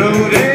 Go down.